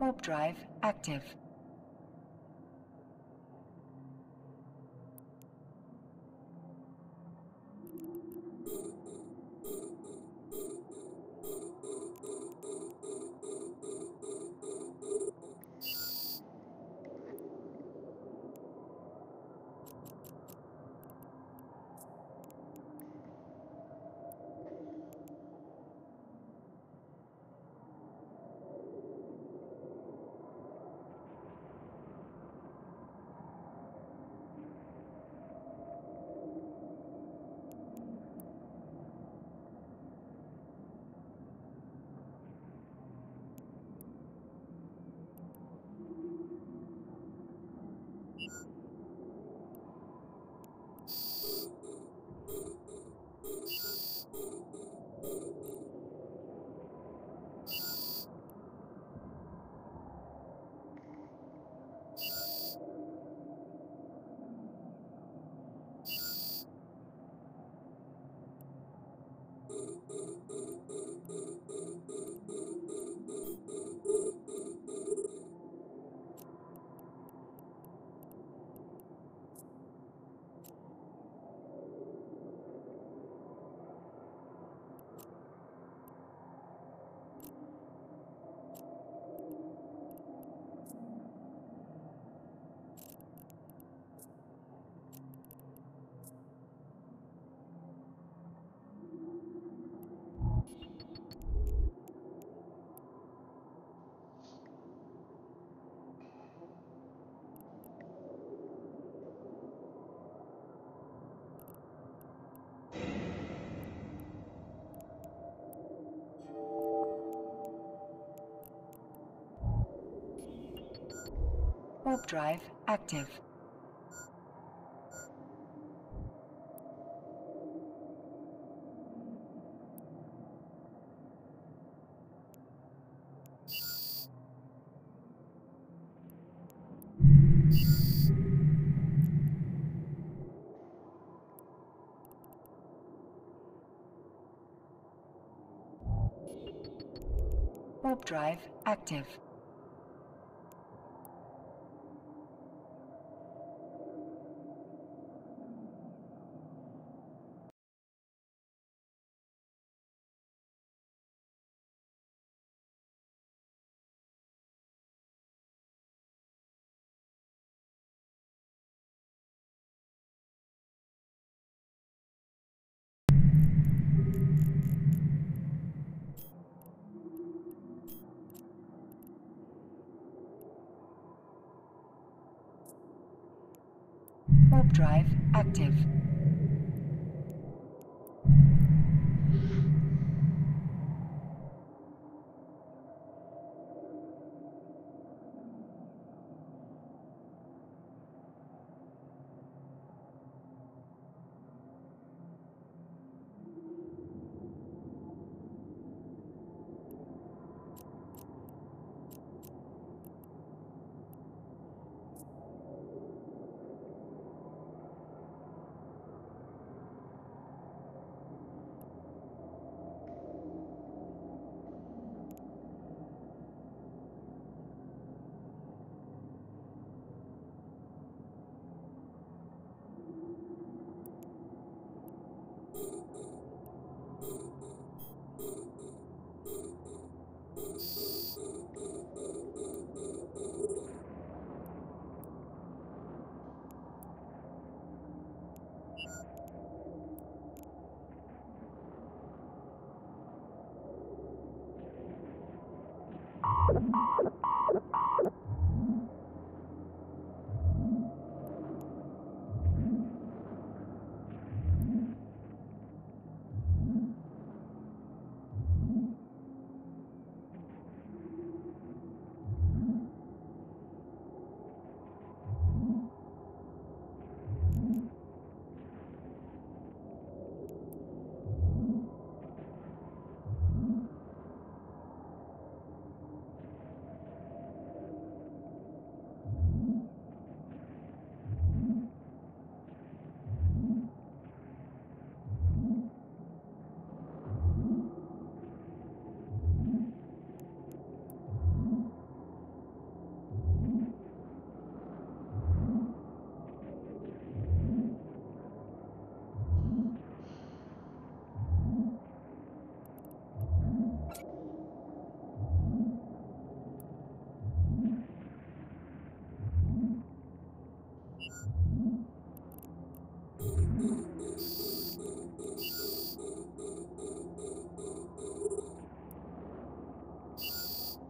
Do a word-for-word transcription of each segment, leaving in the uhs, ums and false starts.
Warp drive active. Warp drive active. Warp drive active. Warp drive active.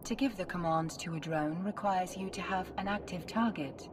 To give the command to a drone requires you to have an active target.